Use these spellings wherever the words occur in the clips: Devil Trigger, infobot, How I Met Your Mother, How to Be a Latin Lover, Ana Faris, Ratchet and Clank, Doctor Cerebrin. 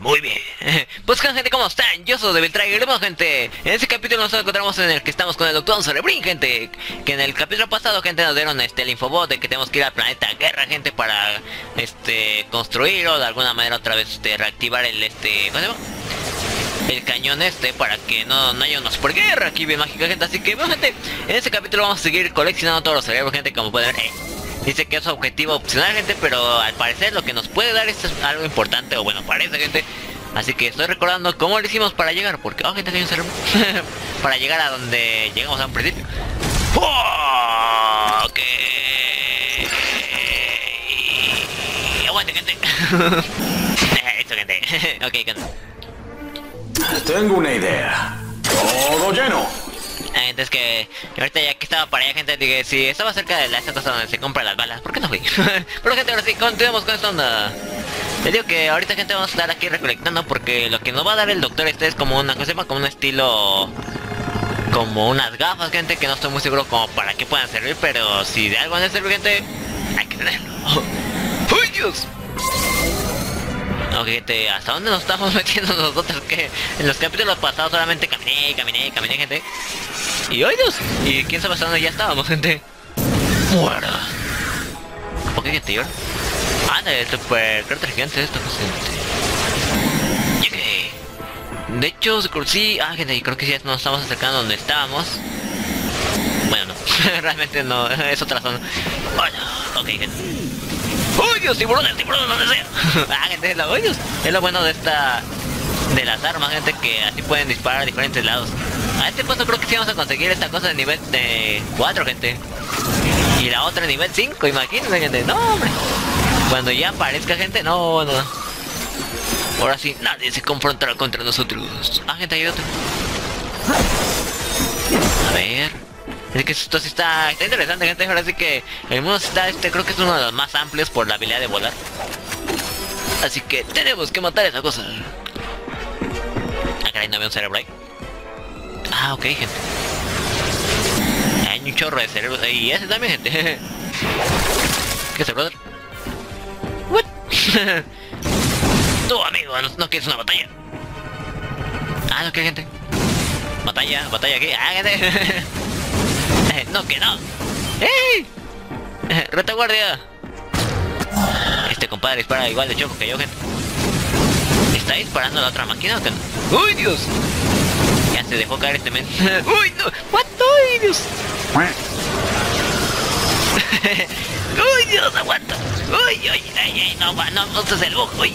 Muy bien. Pues gente, ¿cómo están? Yo soy Devil Trigger. Bueno, gente, en este capítulo nos encontramos en el que estamos con el Doctor Cerebrin, gente. Que en el capítulo pasado, gente, nos dieron el infobot de que tenemos que ir al planeta Guerra, gente, para construirlo de alguna manera otra vez, reactivar el ¿cómo se llama? El cañón para que no haya una super guerra aquí bien mágica, gente. Así que bueno, gente, en este capítulo vamos a seguir coleccionando todos los cerebros, gente, como pueden ver. Dice que es objetivo opcional, gente, pero al parecer lo que nos puede dar es algo importante, o bueno, parece, gente. Así que estoy recordando cómo lo hicimos para llegar, porque... oh, gente, hay un cerebro. Para llegar a donde llegamos a un principio. ¡Oh! Ok. Aguante, gente. Listo, gente. Ok, gente. Tengo una idea. Todo lleno. Gente, es que ahorita ya que estaba para allá, gente, dije, si estaba cerca de la estatua donde se compran las balas, ¿por qué no fui? Pero gente, ahora sí, continuamos con esta onda. Les digo que ahorita, gente, vamos a estar aquí recolectando, porque lo que nos va a dar el doctor es como una cosa, como un estilo, como unas gafas, gente, que no estoy muy seguro como para qué puedan servir, pero si de algo van a servir, gente, hay que tenerlo. ¡Uy, Dios! Ok, gente, ¿hasta dónde nos estamos metiendo nosotros? Que en los capítulos pasados solamente caminé, gente. Y hoy, Dios, y quién sabe hasta dónde ya estábamos, gente. Muera. Ok, gente, yo... ah, de super carta gigante esto, gente. Ok. De hecho, sí, ah, gente, creo que sí, nos estamos acercando donde estábamos. Bueno, no, realmente no, es otra zona. Bueno, ok, gente. ¡Uy, Dios! ¡Tiburones, tiburones, donde sea! Ah, gente, ¡uy, Dios! Es lo bueno de esta... de las armas, gente, que así pueden disparar a diferentes lados. A este paso creo que sí vamos a conseguir esta cosa de nivel de 4, gente. Y la otra de nivel 5, imagínense, gente. ¡No, hombre! Cuando ya aparezca, gente, no, no. Ahora sí, nadie se confrontará contra nosotros. Ah, gente, hay otro. A ver... es que esto sí está interesante, gente. Ahora sí que el mundo está, creo que es uno de los más amplios por la habilidad de volar. Así que tenemos que matar esa cosa. Ah, caray, no había un cerebro ahí. Ah, ok, gente. Hay un chorro de cerebros. Y ese también, gente. ¿Qué es el brother? What? Tú, amigo, no quieres una batalla. Ah, no, ¿qué, gente? Batalla, batalla aquí. Ah, gente. No, que no. ¡Ey! ¡Retaguardia! Este compadre dispara igual de choco que yo, gente. ¿Está disparando la otra máquina o qué? ¡Uy, Dios! Ya se dejó caer este men. ¡Uy, no! ¡What! ¡Uy, Dios! ¡Uy, Dios! ¡Aguanta! ¡Uy, uy! ¡Ay, ay! ¡No, va! ¡No! ¡No se el bug! ¡Uy!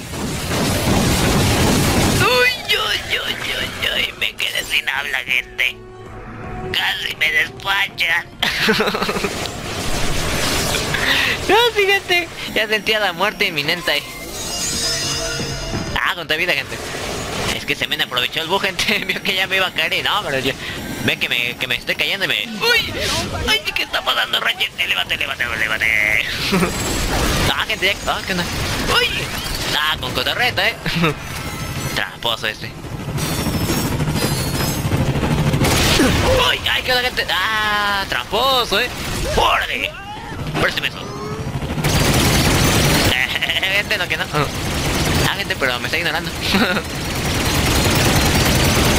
¡Uy, uy, uy, uy, uy! Me quedé sin habla, gente. Casi me despachan. No, fíjate, ya sentía la muerte inminente ahí. Ah, contra vida, gente. Es que se me aprovechó el bug, gente. Vio que ya me iba a caer y no, pero yo... ve que me estoy cayendo y me... ¡uy! ¡Ay! ¿Qué está pasando, Ratchet? ¡Levante! Ah, gente, ya... ah, que no... ¡uy! Ah, con cotorreta, tramposo este. ¡Uy! ¡Ay, qué la gente! ¡Ah! ¡Tramposo, eh! ¡Órale! ¡Présteme eso! Gente, no, que no. Ah, gente, pero me está ignorando.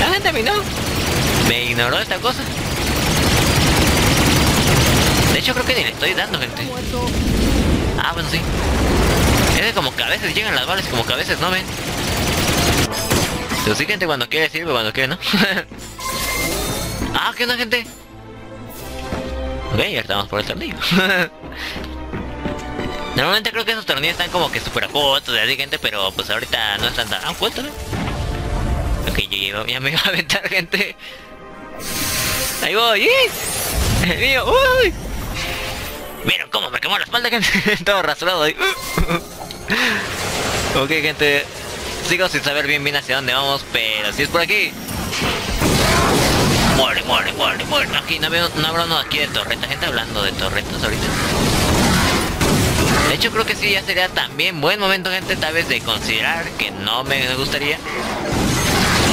La gente me ignoró. Me ignoró esta cosa. De hecho, creo que ni le estoy dando, gente. Ah, bueno, sí. Es que como que a veces llegan las balas, como que a veces no, ven. Pero sí, gente, cuando quiere sirve, cuando quiere, ¿no? Ah, ¿qué onda, gente? Ok, ya estamos por el tornillo. Normalmente creo que esos tornillos están como que super cortos de así, gente, pero pues ahorita no están tan... ah, cuéntame. Ok, yo ya me iba a aventar, gente. Ahí voy, ¡eh! Mío, ¡uy! Miren cómo me quemó la espalda, gente. Todo rasurado ahí. Ok, gente. Sigo sin saber bien hacia dónde vamos, pero si es por aquí. Muere. Aquí no habrá uno aquí de torreta, gente, hablando de torretas ahorita. De hecho, creo que sí, ya sería también buen momento, gente, tal vez de considerar que no me gustaría.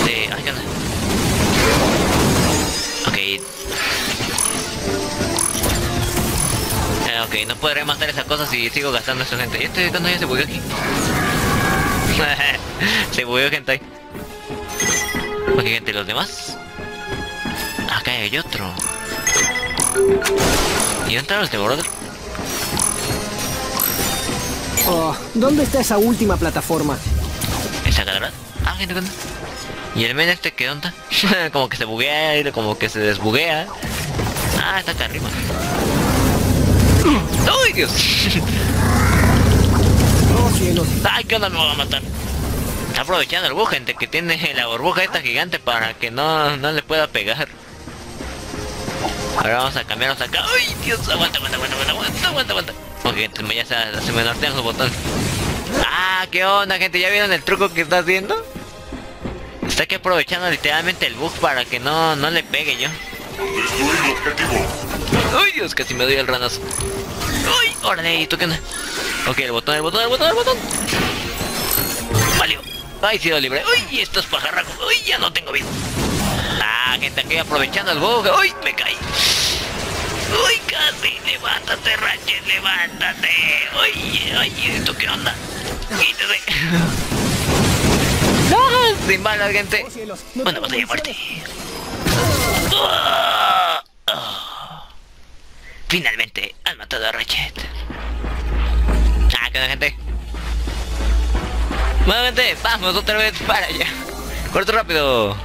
De... ay, ¿qué onda? Ok. Ok, no podré matar esa cosa si sigo gastando eso, gente. ¿Y este cuando ya se bugueó aquí? Se bugueó, gente. Ok, gente, ¿los demás? Acá hay otro. ¿Y dónde entraron este bordo? Oh, ¿dónde está esa última plataforma? ¿Esa cara? Ah, gente, ¿dónde? ¿Y el men este qué onda? Como que se buguea, como que se desbuguea. Ah, está acá arriba. ¡Ay, Dios! ¡Oh, cielos! ¡Ay, qué onda! Me van a matar. Está aprovechando el bug, gente, que tiene la burbuja esta gigante para que no le pueda pegar. Ahora vamos a cambiarnos acá. ¡Ay, Dios! Aguanta. Ok, gente, ya se me nortean los botones. ¡Ah, qué onda, gente! ¿Ya vieron el truco que está haciendo? Está aquí aprovechando literalmente el bug para que no le pegue yo. ¡Destruir el objetivo! ¡Ay, Dios! Casi me doy el ranazo. ¡Ay! ¡Órale! ¿Y tú qué onda? Ok, el botón. Valió. ¡Ay, sí lo libre! ¡Uy! Estos pajarracos. ¡Uy! Ya no tengo vida. Ah, gente, aquí aprovechando el bug. ¡Uy! Me caí. ¡Uy! Casi. Levántate, Ratchet. Levántate. ¡Uy! ¡Ay! ¿Esto qué onda? Quítese. ¡No! Sin balas, gente. Bueno, batalla de muerte. Finalmente han matado a Ratchet. Ah, qué onda, gente. Bueno, gente, vamos otra vez para allá. Corto rápido.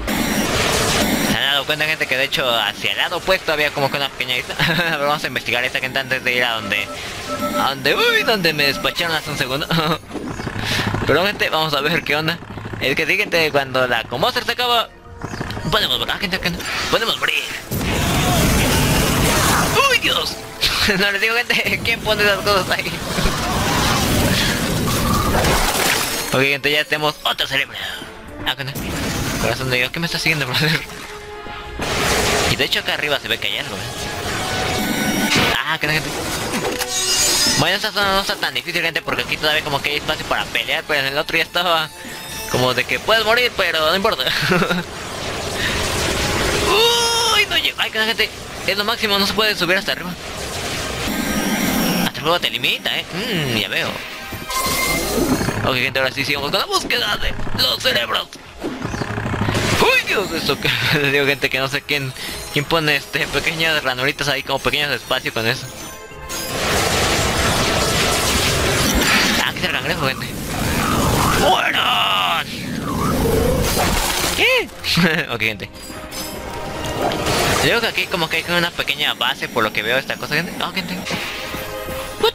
Se han dado cuenta, gente, que de hecho hacia el lado opuesto había como que una pequeña isla. A ver, vamos a investigar esta, gente, antes de ir a donde... donde me despacharon hace un segundo. Pero, gente, vamos a ver qué onda. Es que sí, gente, cuando la comoster se acaba... podemos morir, gente, podemos morir. ¡Uy, Dios! No les digo, gente, ¿quién pone esas cosas ahí? Ok, gente, ya tenemos otro cerebro. Ah, con el corazón de Dios, ¿qué me está siguiendo, brother? Y de hecho acá arriba se ve que hay algo, ¿eh? Ah, que gente. Bueno, esta zona no está tan difícil, gente, porque aquí todavía como que hay espacio para pelear, pero en el otro ya estaba como de que puedes morir, pero no importa. Uy, no llego. Ay, que gente. Es lo máximo, no se puede subir hasta arriba. Hasta el juego te limita, ¿eh? Ya veo. Ok, gente, ahora sí sigamos con la búsqueda de los cerebros. ¡Uy, Dios! Eso que... les digo, gente, que no sé quién pone pequeñas ranuritas ahí, como pequeños espacios con eso. Ah, aquí está el cangrejo, gente. ¡Mueran! ¿Qué? Ok, gente. Creo que aquí como que hay una pequeña base por lo que veo esta cosa, gente. Oh, gente. What?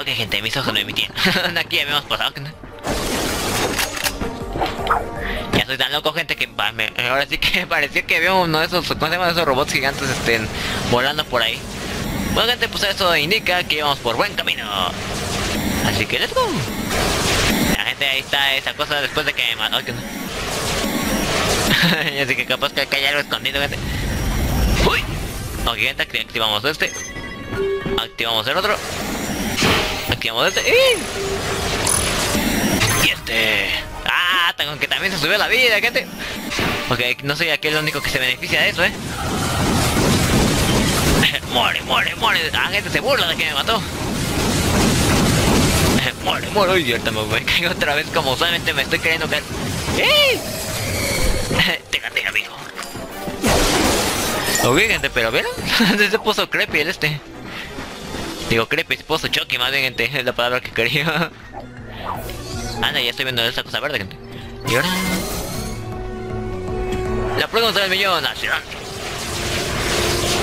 Ok, gente, mis ojos no emitían. Aquí habíamos pasado, gente. Ya soy tan loco, gente, que ahora sí que parecía que había uno de esos, ¿cómo se llaman esos robots gigantes volando por ahí? Bueno, gente, pues eso indica que íbamos por buen camino. Así que let's go. La gente, ahí está esa cosa después de que me mató, gente. Así que capaz que acá hay algo escondido, gente. ¡Uy! Ok, gente, activamos este. Activamos el otro. Activamos este. ¡Y este! ¡Ah! Con que también se subió la vida, gente. Ok, no soy aquí el único que se beneficia de eso, ¿eh? ¡Muere! ¡Ah, gente, se burla de que me mató! ¡Muere! Y ahorita me caigo otra vez, como solamente me estoy creyendo que... ¡Eh! Tenga, amigo. Ok, gente, pero ¿vieron? Se puso creepy el este. Digo creepy, se puso choque más bien, gente. Es la palabra que quería. Anda, ya estoy viendo esa cosa verde, gente. Y ahora... la pregunta del millón.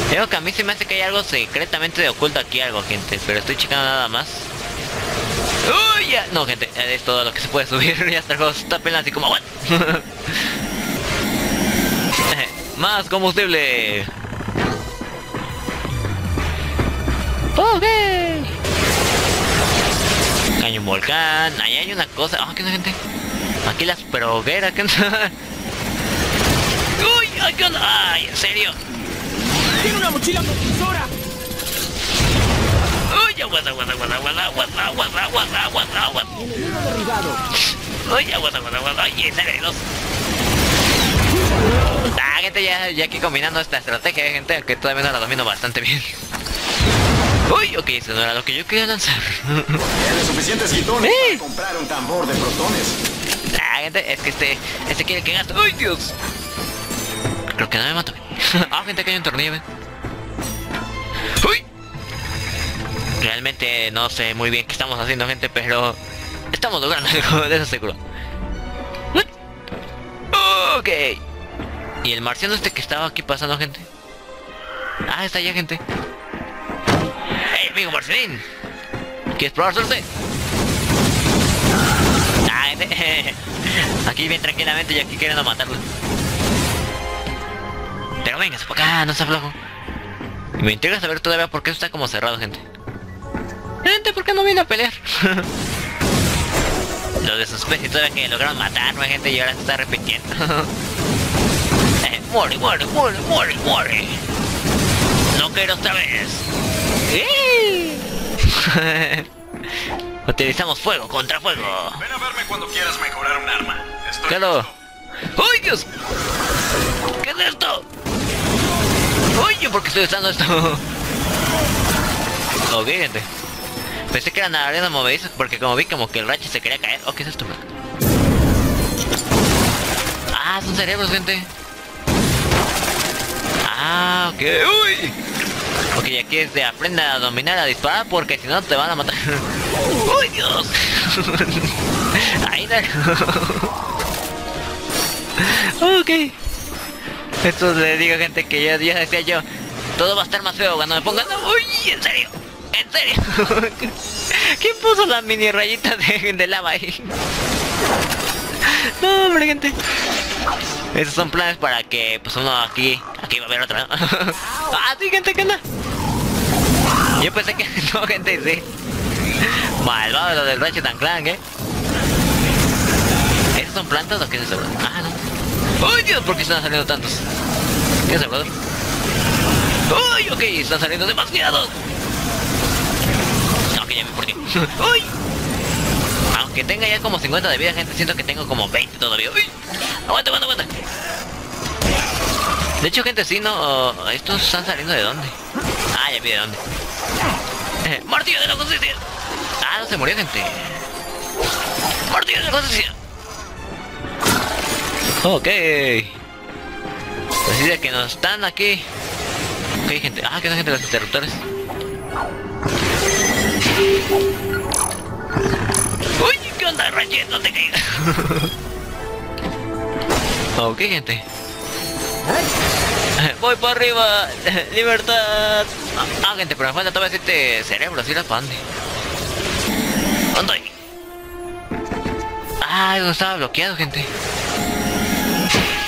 Creo que a mí se me hace que hay algo secretamente de oculto aquí, algo, gente. Pero estoy checando nada más. ¡Uy, ya! No, gente, es todo lo que se puede subir. Ya hasta el juego está pelando así como... ¿what? Más combustible. Ok. Hay un volcán. Ahí hay una cosa. Ah, oh, ¿qué onda, gente? Aquí las progueras. ¿Qué onda? Uy, ay, ¿qué onda? Ay, en serio. Tiene una mochila propulsora. Uy, aguanta. Uy, aguanta. Ay, en serio. Ah, gente, ya aquí combinando esta estrategia, gente, que todavía no la domino bastante bien. Uy, ok, eso no era lo que yo quería lanzar. Tiene suficientes quitones para comprar un tambor de protones. Ah, gente, es que este quiere que gaste. ¡Ay, Dios! Creo que no me mató. Ah, gente, que hay un tornillo, ¿ven? ¡Uy! Realmente no sé muy bien qué estamos haciendo, gente, pero estamos logrando algo, de eso seguro. Ok. ¿Y el marciano este que estaba aquí pasando, gente? Ah, está allá, gente. ¡Hey, amigo marcianín! ¿Quieres probar suerte? Ah, gente. Aquí bien tranquilamente y aquí queriendo matarlo. Pero venga, para acá, no se aflojo. Me intriga saber todavía por qué eso está como cerrado, gente. Gente, ¿por qué no viene a pelear? Lo de sus especies todavía que lograron matar, ¿no, gente? Y ahora se está repitiendo. ¡Muere, muere, muere, muere, muere! ¡No quiero otra vez! Utilizamos fuego contra fuego. Ven a verme cuando quieras mejorar un arma. ¡Claro! ¡Uy, Dios! ¿Qué es esto? ¡Uy, por qué estoy usando esto! Ok, gente. Pensé que eran arenas movedizas porque como vi como que el Ratchet se quería caer. Oh, ¿qué es esto? Ah, son cerebros, gente. Ah, ok. Uy. Ok, aquí es de aprenda a dominar a disparar porque si no te van a matar. ¡Uy, Dios! Ahí no. Ok. Esto le digo, gente, que ya decía yo. Todo va a estar más feo cuando me pongan... ¡Uy! ¿En serio? ¿En serio? ¿Quién puso las mini rayitas de lava ahí? No, hombre, gente. Esos son planes para que, pues, uno aquí va a haber otra, ¿no? Ah, sí, gente, ¿qué onda? Yo pensé que no, gente, sí. Malvado lo del Ratchet and Clank, ¿eh? ¿Esos son plantas o qué es eso, bro? Ah, no. ¡Uy, Dios! ¿Por qué están saliendo tantos? ¿Qué es eso, brother? ¡Uy, ok! Están saliendo demasiados. ¡Uy! Aunque tenga ya como 50 de vida, gente, siento que tengo como 20 todavía. ¡Uy! ¡Aguanta, aguanta, aguanta! De hecho, gente, sí, no... ¿Estos están saliendo de dónde? Ah, ya vi de dónde. ¡Martillo de la justicia! Ah, no se murió, gente. ¡Martillo de la justicia! Ok. Así de que nos están aquí. Ok, gente. Ah, que son, gente, los interruptores. Uy, ¿qué onda, Ratchet? No te caigas. Ok, gente. Voy para arriba. Libertad. Ah, gente, pero me falta todavía 7 cerebros y la pande. ¿Dónde hay? Ah, eso estaba bloqueado, gente.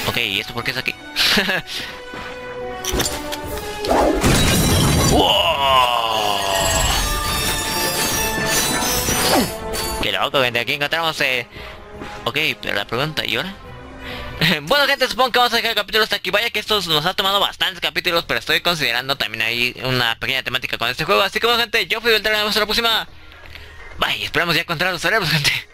Ok, ¿y esto por qué es aquí? ¡Wow! Qué loco, gente, aquí encontramos Ok, pero la pregunta, ¿y ahora? Bueno, gente, supongo que vamos a dejar el capítulo hasta aquí. Vaya que esto nos ha tomado bastantes capítulos, pero estoy considerando también ahí una pequeña temática con este juego. Así que bueno, gente, yo fui el Trigger, nos vemos en la próxima. Bye, esperamos ya encontrar los cerebros, gente.